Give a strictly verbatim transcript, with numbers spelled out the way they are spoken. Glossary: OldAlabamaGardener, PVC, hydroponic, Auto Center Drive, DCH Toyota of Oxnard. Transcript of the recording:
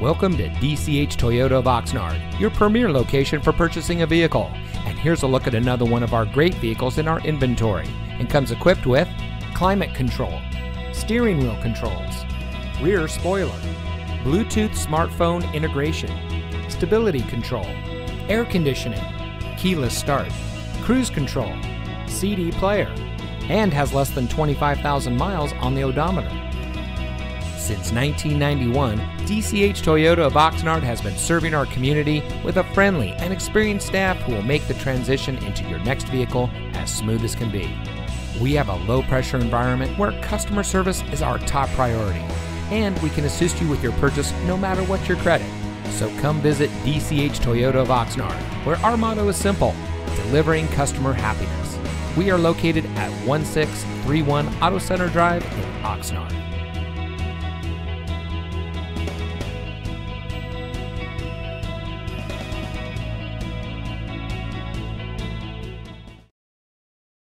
Welcome to D C H Toyota of Oxnard, your premier location for purchasing a vehicle. And here's a look at another one of our great vehicles in our inventory, and comes equipped with climate control, steering wheel controls, rear spoiler, Bluetooth smartphone integration, stability control, air conditioning, keyless start, cruise control, C D player, and has less than twenty-five thousand miles on the odometer. Since nineteen ninety-one, D C H Toyota of Oxnard has been serving our community with a friendly and experienced staff who will make the transition into your next vehicle as smooth as can be. We have a low-pressure environment where customer service is our top priority, and we can assist you with your purchase no matter what your credit. So come visit D C H Toyota of Oxnard, where our motto is simple, delivering customer happiness. We are located at one six three one Auto Center Drive in Oxnard.